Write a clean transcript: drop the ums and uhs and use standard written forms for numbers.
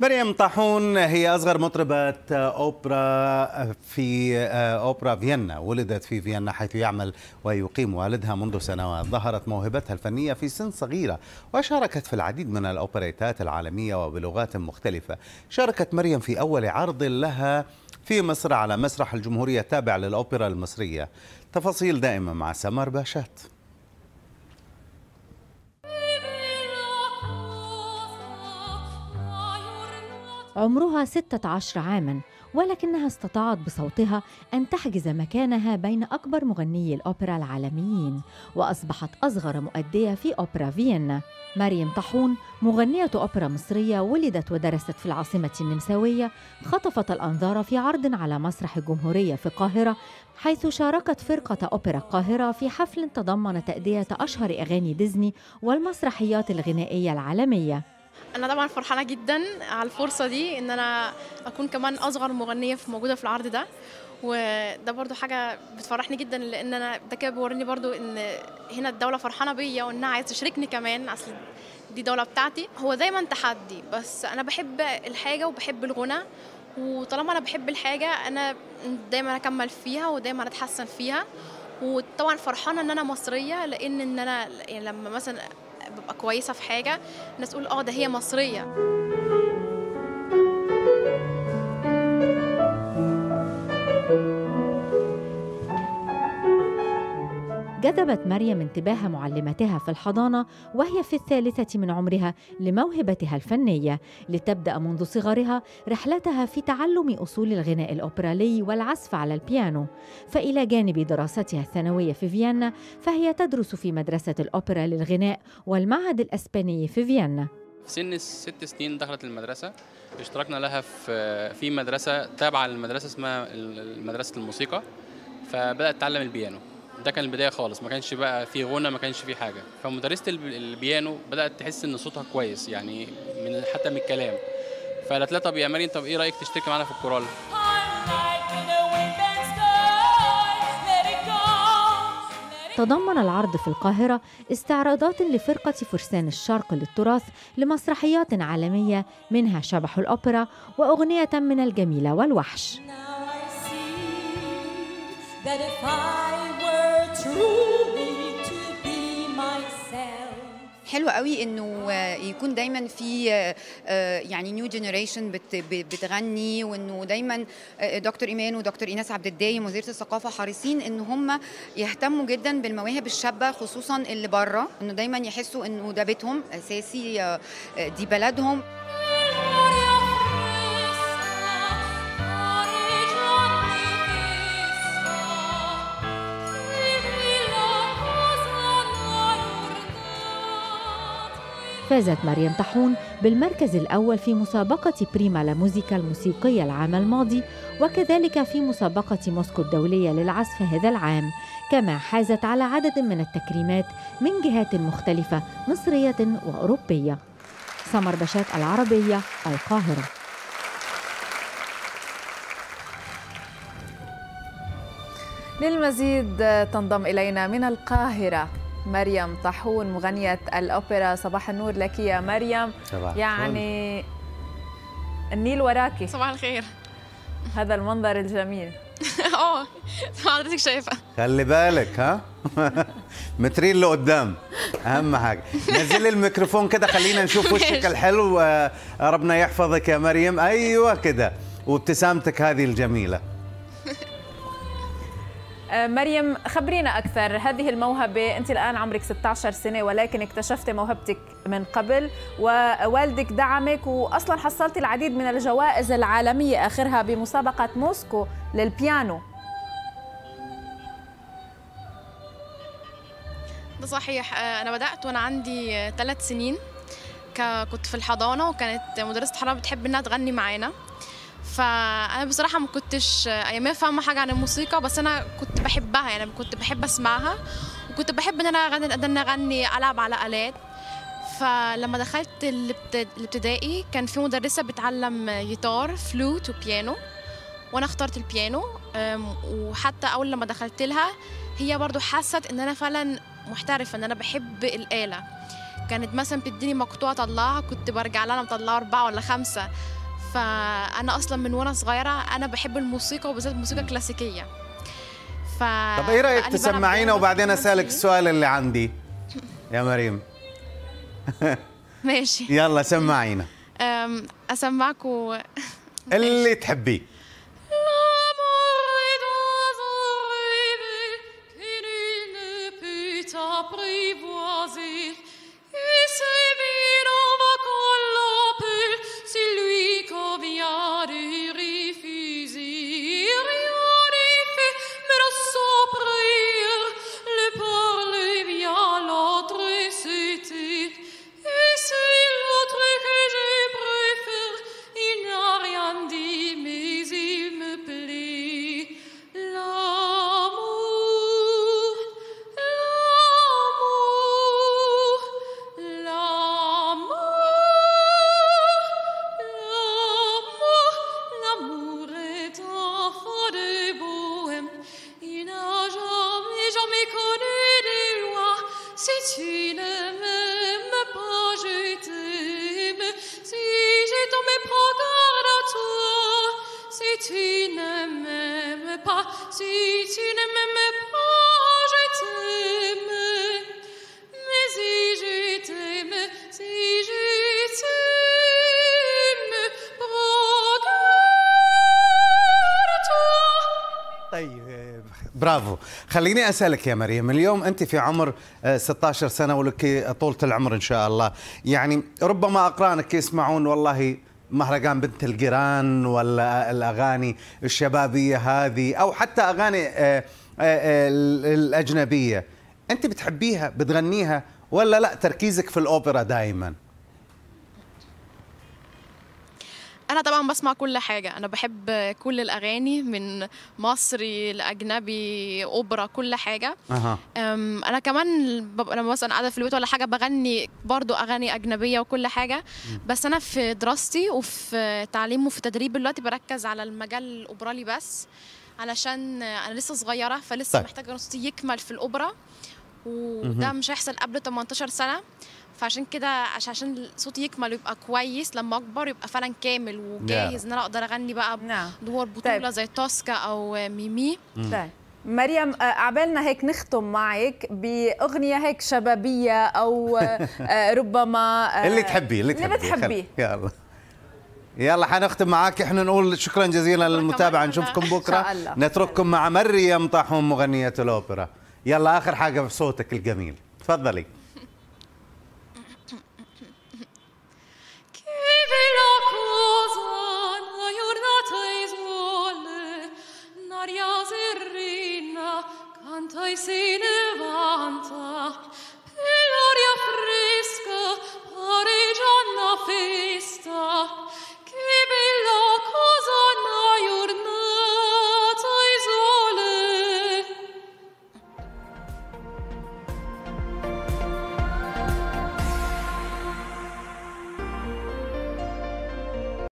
مريم طاحون هي أصغر مطربة أوبرا في أوبرا فيينا. ولدت في فيينا حيث يعمل ويقيم والدها منذ سنوات. ظهرت موهبتها الفنية في سن صغيرة وشاركت في العديد من الأوبريتات العالمية وبلغات مختلفة. شاركت مريم في أول عرض لها في مصر على مسرح الجمهورية التابع للأوبرا المصرية. تفاصيل دائما مع سمر باشات. عمرها 16 عاماً، ولكنها استطاعت بصوتها أن تحجز مكانها بين أكبر مغنيي الأوبرا العالميين، وأصبحت أصغر مؤدية في أوبرا فيينا. مريم طاحون مغنية أوبرا مصرية ولدت ودرست في العاصمة النمساوية، خطفت الأنظار في عرض على مسرح الجمهورية في القاهرة، حيث شاركت فرقة أوبرا القاهرة في حفل تضمن تأدية أشهر أغاني ديزني والمسرحيات الغنائية العالمية. أنا طبعا فرحانة جدا على الفرصة دي إن أنا أكون كمان أصغر مغنية موجودة في العرض ده، وده برضو حاجة بتفرحني جدا، لأن أنا ده كده بيوريني برضو إن هنا الدولة فرحانة بيا وإنها عايزة تشاركني كمان، أصل دي دولة بتاعتي. هو دايما تحدي، بس أنا بحب الحاجة وبحب الغنى، وطالما أنا بحب الحاجة أنا دايما أكمل فيها ودايما أتحسن فيها. وطبعا فرحانة إن أنا مصرية، لأن إن أنا يعني لما مثلا ببقى كويسة في حاجة الناس تقول ده هي مصرية. جذبت مريم انتباه معلمتها في الحضانة وهي في الثالثة من عمرها لموهبتها الفنية، لتبدأ منذ صغرها رحلتها في تعلم أصول الغناء الأوبرالي والعزف على البيانو. فإلى جانب دراستها الثانوية في فيينا، فهي تدرس في مدرسة الأوبرا للغناء والمعهد الأسباني في فيينا. في سن 6 سنين دخلت المدرسة، اشتركنا لها في مدرسة تابعة للمدرسة اسمها مدرسة الموسيقى، فبدأت تتعلم البيانو. ده كان البدايه خالص، ما كانش بقى في غنى، ما كانش في حاجه. فمدرسه البيانو بدات تحس ان صوتها كويس، يعني حتى من الكلام، فقالت لها طب يا مريم، طب ايه رايك تشتركي معانا في الكورال؟ تضمن العرض في القاهرة استعراضات لفرقة فرسان الشرق للتراث لمسرحيات عالمية، منها شبح الأوبرا وأغنية من الجميلة والوحش. حلو قوي انه يكون دايما في يعني نيو جينيريشن بتغني، وانه دايما دكتور ايمان ودكتور ايناس عبد الدايم وزيره الثقافه حريصين ان هم يهتموا جدا بالمواهب الشابه، خصوصا اللي بره، انه دايما يحسوا انه ده بيتهم اساسي، دي بلدهم. فازت مريم طاحون بالمركز الأول في مسابقة بريما لاموزيكا الموسيقية العام الماضي، وكذلك في مسابقة موسكو الدولية للعزف هذا العام، كما حازت على عدد من التكريمات من جهات مختلفة مصرية وأوروبية. سمر باشات، العربية، القاهرة. للمزيد تنضم إلينا من القاهرة مريم طاحون، مغنية الأوبرا. صباح النور لك يا مريم. يعني النيل وراكي. صباح الخير. هذا المنظر الجميل. حضرتك شايفة، خلي بالك مترين لقدام، أهم حاجة. نزل الميكروفون كده، خلينا نشوف وشك الحلو، ربنا يحفظك يا مريم. أيوة كده، وابتسامتك هذه الجميلة. مريم، خبرينا أكثر، هذه الموهبة أنت الآن عمرك 16 سنة ولكن اكتشفت موهبتك من قبل، ووالدك دعمك، وأصلا حصلت العديد من الجوائز العالمية، آخرها بمسابقة موسكو للبيانو. ده صحيح، أنا بدأت وأنا عندي 3 سنين، كنت في الحضانة، وكانت مدرسة الحضانة بتحب إنها تغني معانا، فانا بصراحه ما كنتش ايامها فاهمه حاجه عن الموسيقى، بس انا كنت بحبها، يعني كنت بحب اسمعها، وكنت بحب ان انا اغني العب على الات. فلما دخلت الابتدائي كان في مدرسه بتعلم جيتار، فلوت، وبيانو، وانا اخترت البيانو. وحتى اول لما دخلت لها هي برضو حست ان انا فعلا محترفه، ان انا بحب الاله، كانت مثلا بتديني مقطوعه اطلعها كنت برجع لها مطلعه 4 ولا 5. فانا اصلا من وانا صغيره انا بحب الموسيقى وبالذات الموسيقى الكلاسيكيه. طب ايه رايك تسمعينا وبعدين اسالك السؤال اللي عندي يا مريم؟ ماشي يلا سمعينا. اسمعكوا اللي تحبيه. برافو. خليني أسألك يا مريم، اليوم أنت في عمر 16 سنة ولك طولة العمر إن شاء الله، يعني ربما أقرانك يسمعون والله مهرجان بنت الجيران ولا الأغاني الشبابية هذه أو حتى أغاني الأجنبية، أنت بتحبيها بتغنيها ولا لا تركيزك في الأوبرا دائما؟ أنا طبعاً بسمع كل حاجة، أنا بحب كل الأغاني من مصري لأجنبي أوبرا كل حاجة. أنا كمان لما مثلاً قاعدة في البيت ولا حاجة بغني برضو أغاني أجنبية وكل حاجة، بس أنا في دراستي وفي تعليم وفي تدريب دلوقتي بركز على المجال الأوبرالي بس، علشان أنا لسه صغيرة فلسه محتاجة دراستي يكمل في الأوبرا، وده مش هيحصل قبل 18 سنة. فعشان كده عشان صوتي يكمل ويبقى كويس لما اكبر يبقى فعلا كامل وجاهز ان انا اقدر اغني بقى دور بطوله زي توسكا او ميمي. طيب مريم عبالنا هيك نختم معك باغنيه هيك شبابيه او ربما اللي تحبيه اللي بتحبيه. يلا يلا حنختم معاك، احنا نقول شكرا جزيلا للمتابعه، نشوفكم بكره نترككم مع مريم طاحون مغنيه الاوبرا. يلا اخر حاجه بصوتك الجميل تفضلي. Canta e si levanta, e l'aria fresca